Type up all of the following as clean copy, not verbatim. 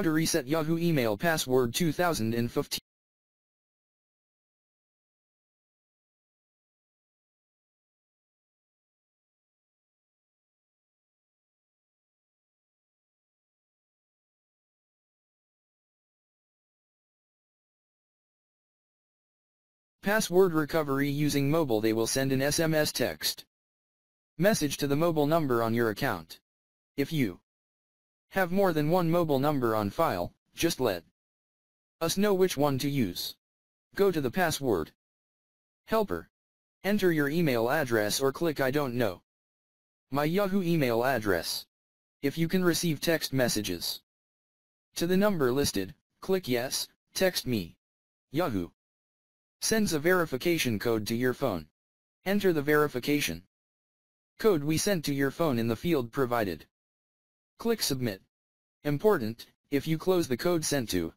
How to reset Yahoo email password 2015. Password recovery using mobile. They will send an SMS text message to the mobile number on your account. If you have more than one mobile number on file, just let us know which one to use. Go to the password helper. Enter your email address or click I don't know my Yahoo email address. If you can receive text messages to the number listed, click yes, text me. Yahoo sends a verification code to your phone. Enter the verification code we sent to your phone in the field provided. Click submit. Important, if you close the code sent to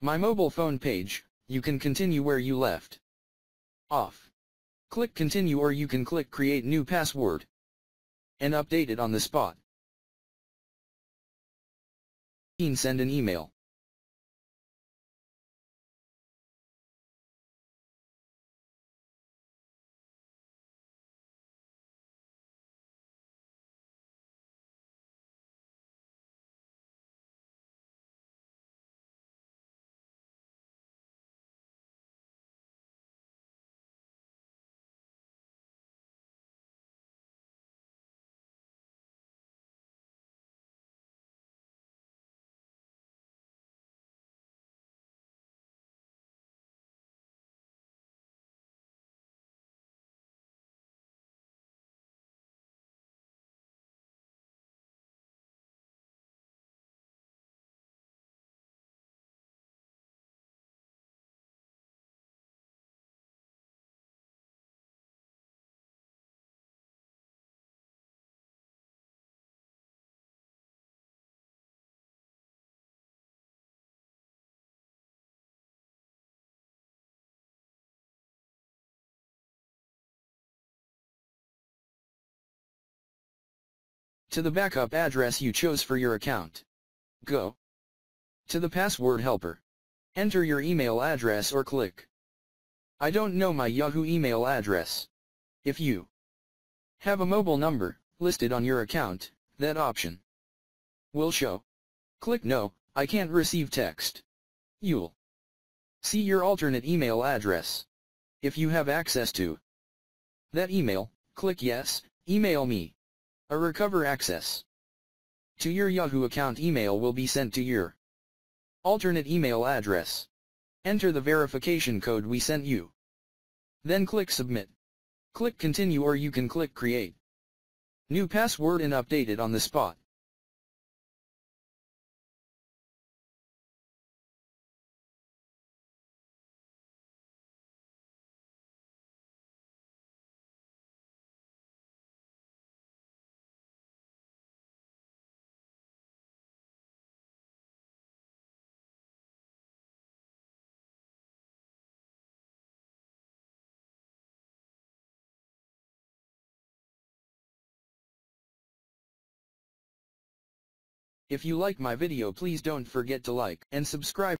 my mobile phone page, you can continue where you left off. Click continue, or you can click create new password and update it on the spot. Send an email. To the backup address you chose for your account. Go to the password helper. Enter your email address or click I don't know my Yahoo email address. If you have a mobile number listed on your account, that option will show. Click no, I can't receive text. You'll see your alternate email address. If you have access to that email, click yes, email me. A recover access to your Yahoo account email will be sent to your alternate email address. Enter the verification code we sent you. Then click submit. Click continue, or you can click create new password and update it on the spot. If you like my video, please don't forget to like and subscribe.